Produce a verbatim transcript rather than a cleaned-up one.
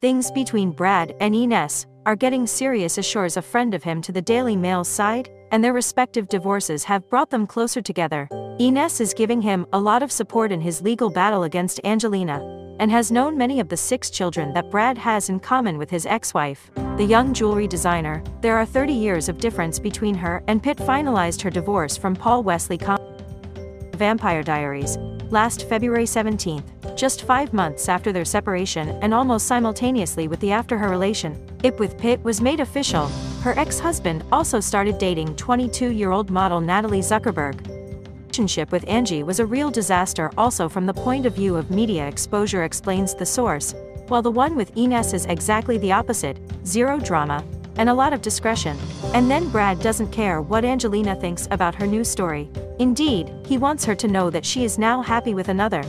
Things between Brad and Ines are getting serious, assures a friend of him to the Daily Mail's side, and their respective divorces have brought them closer together. Ines is giving him a lot of support in his legal battle against Angelina, and has known many of the six children that Brad has in common with his ex-wife, the young jewelry designer. There are thirty years of difference between her and Pitt finalized her divorce from Paul Wesley Com. Vampire Diaries, last February seventeenth, just five months after their separation and almost simultaneously with the after her relationship with Pitt was made official, her ex-husband also started dating twenty-two-year-old model Natalie Zuckerberg. Relationship with Angie was a real disaster also from the point of view of media exposure, explains the source, while the one with Ines is exactly the opposite, zero drama, and a lot of discretion. And then Brad doesn't care what Angelina thinks about her new story. Indeed, he wants her to know that she is now happy with another.